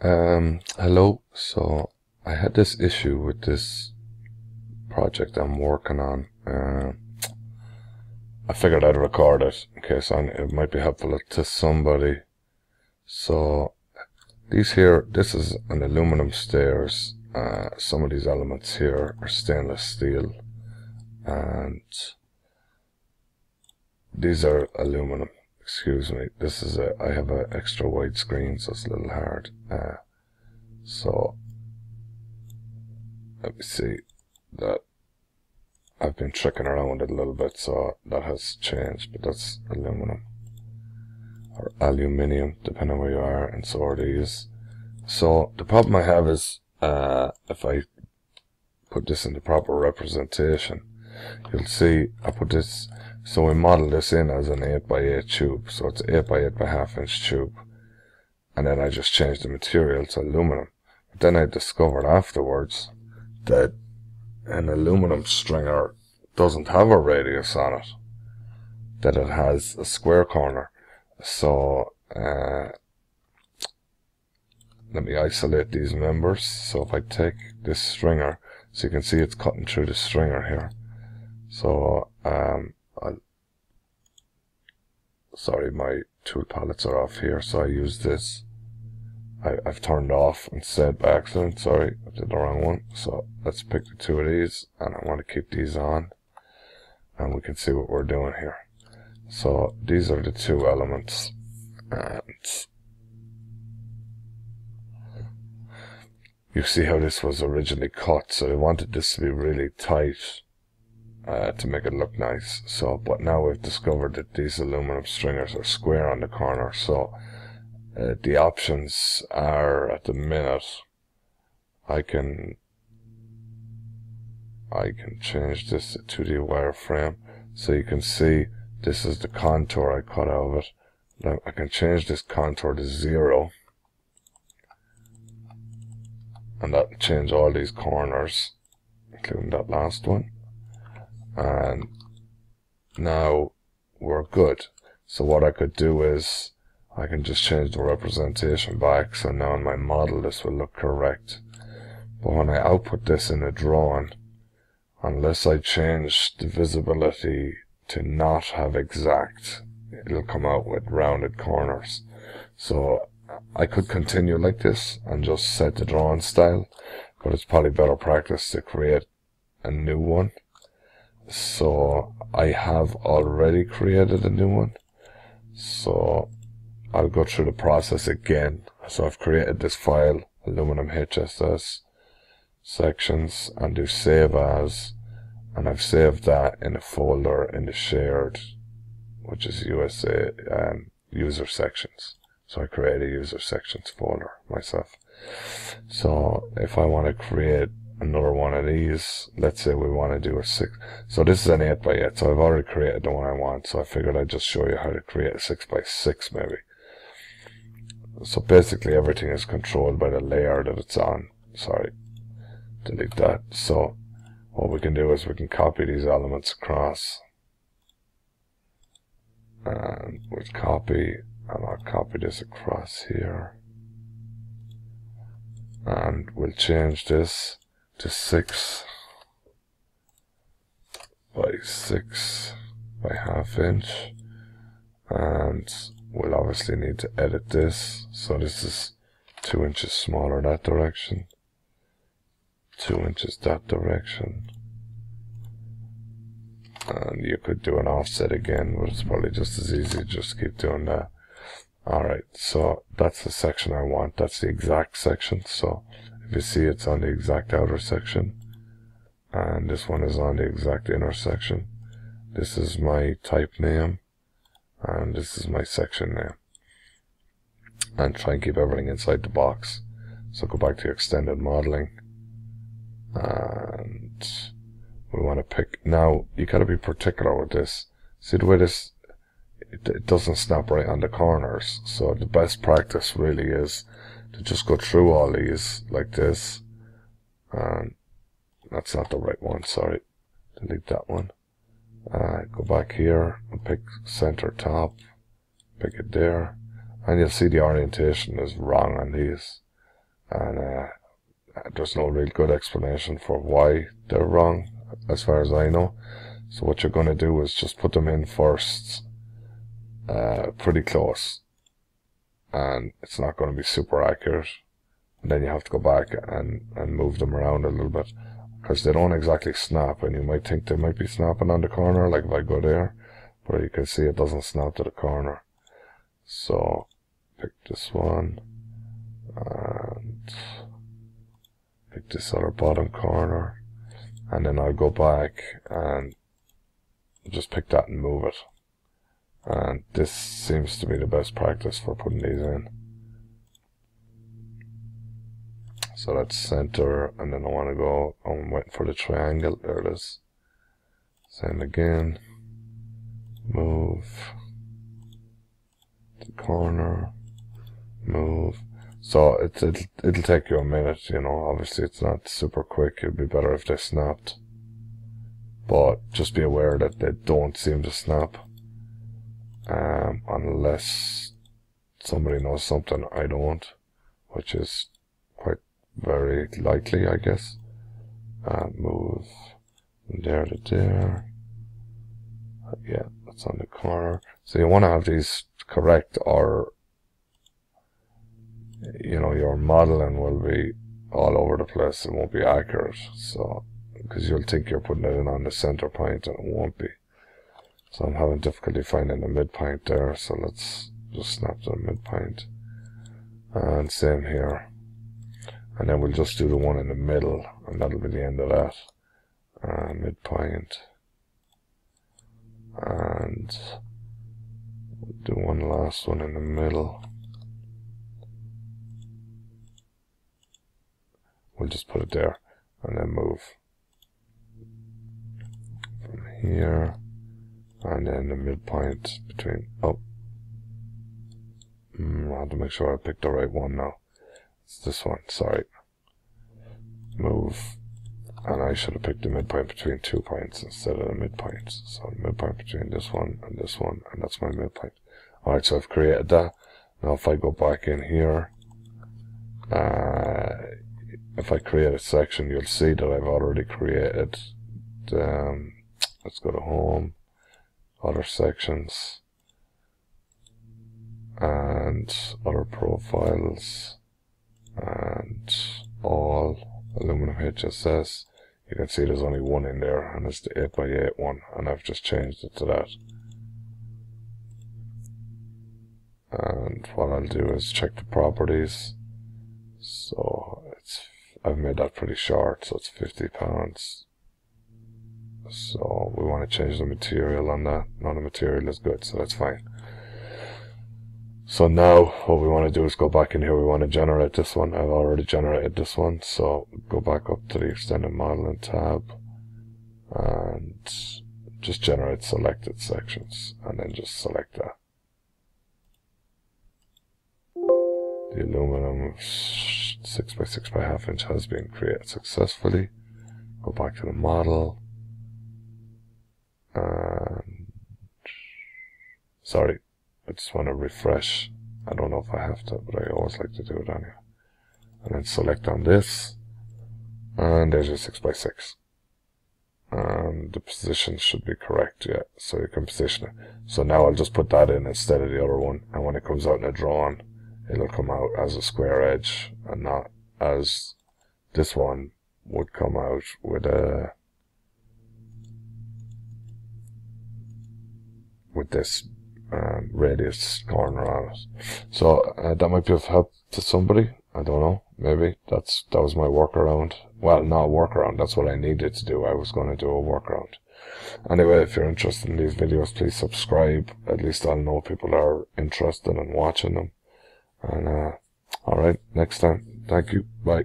Hello. So I had this issue with this project I'm working on. I figured I'd record it in case it might be helpful to somebody. So this is an aluminum stairs. Some of these elements here are stainless steel, and these are aluminum. Excuse me, this is I have an extra wide screen, so it's a little hard. So let me see, that I've been tricking around it a little bit, so that has changed, but that's aluminum or aluminium depending on where you are, and so are these. So the problem I have is if I put this into proper representation, you'll see I put this. So we model this in as an 8x8 tube, so it's 8x8.5 inch tube, and then I just changed the material to aluminum. But then I discovered afterwards that an aluminum stringer doesn't have a radius on it; that it has a square corner. So let me isolate these members. So if I take this stringer, so you can see it's cutting through the stringer here. So sorry, my tool palettes are off here, so I use this. I've turned off and said by accident, sorry, I did the wrong one. So let's pick the two of these, and I want to keep these on, and we can see what we're doing here. So these are the two elements, and you see how this was originally cut, so they wanted this to be really tight. To make it look nice. So, but now we've discovered that these aluminum stringers are square on the corner, so the options are, at the minute, I can change this to 2D wireframe, so you can see this is the contour I cut out of it. Now I can change this contour to 0, and that'll change all these corners, including that last one. And now we're good. So what I could do is I can just change the representation back, so now in my model this will look correct. But when I output this in a drawing, unless I change the visibility to not have exact, it'll come out with rounded corners. So I could continue like this and just set the drawing style, but it's probably better practice to create a new one. So I have already created a new one, so I'll go through the process again. So I've created this file, aluminum HSS sections, and do save as, and I've saved that in a folder in the shared, which is USA user sections. So I create a user sections folder myself. So if I want to create another one of these, let's say we want to do a 6, so this is an 8x8, so I've already created the one I want, so I figured I'd just show you how to create a 6x6 maybe. So basically everything is controlled by the layer that it's on. Sorry, delete that. So what we can do is we can copy these elements across, and we'll copy, and I'll copy this across here, and we'll change this to 6 by 6 by ½ inch, and we'll obviously need to edit this, so this is 2 inches smaller that direction, 2 inches that direction, and you could do an offset again, but it's probably just as easy to just keep doing that. Alright, so that's the section I want, that's the exact section, so if you see, it's on the exact outer section, and this one is on the exact inner section. This is my type name, and this is my section name, and try and keep everything inside the box. So go back to extended modeling, and we want to pick. Now you gotta be particular with this. See the way this, it doesn't snap right on the corners, so the best practice really is to just go through all these like this. That's not the right one, sorry, delete that one. Go back here and pick center top, pick it there, and you'll see the orientation is wrong on these, and there's no real good explanation for why they're wrong as far as I know. So what you're going to do is just put them in first, pretty close, and it's not going to be super accurate, and then you have to go back and move them around a little bit, because they don't exactly snap. And you might think they might be snapping on the corner, like if I go there, but you can see it doesn't snap to the corner. So pick this one and pick this other bottom corner, and then I'll go back and just pick that and move it. And this seems to be the best practice for putting these in. So that's center, and then I want to go, I'm waiting for the triangle, there it is. Same again, move the corner, move. So it'll take you a minute, you know, obviously it's not super quick, it'd be better if they snapped. But just be aware that they don't seem to snap, unless somebody knows something I don't, which is quite very likely, I guess. Move from there to there. Yeah, that's on the corner. So you want to have these correct, or you know, your modeling will be all over the place, it won't be accurate. So because you'll think you're putting it in on the center point, and it won't be. So I'm having difficulty finding the mid point there, so let's just snap to the mid point. And same here. And then we'll just do the one in the middle, and that'll be the end of that. Mid point. And we'll do one last one in the middle. We'll just put it there, and then move from here. And then the midpoint between, oh, I have to make sure I picked the right one now. It's this one, sorry. Move, and I should have picked the midpoint between 2 points instead of the midpoints. So the midpoint between this one, and that's my midpoint. Alright, so I've created that. Now if I go back in here, if I create a section, you'll see that I've already created, let's go to home, other sections and other profiles and all aluminum HSS. You can see there's only one in there, and it's the 8x8 one, and I've just changed it to that. And what I'll do is check the properties. So it's, I've made that pretty short, so it's 50 pounds. So we want to change the material on that. No, the material is good, so that's fine. So now what we want to do is go back in here. We want to generate this one. I've already generated this one, so go back up to the extended modeling tab and just generate selected sections, and then just select that. The aluminum 6 by 6 by ½ inch has been created successfully. Go back to the model. Sorry, I just want to refresh. I don't know if I have to, but I always like to do it anyway. And then select on this, and there's your 6 by 6. And the position should be correct, yeah, so you can position it. So now I'll just put that in instead of the other one, and when it comes out in a drawing, it'll come out as a square edge, and not as this one would come out with this radius corner on it. So that might be of help to somebody, I don't know, maybe. That was my workaround. Well, not a workaround, that's what I needed to do. I was going to do a workaround. Anyway, if you're interested in these videos, please subscribe. At least I'll know people are interested in watching them. And alright, next time. Thank you, bye.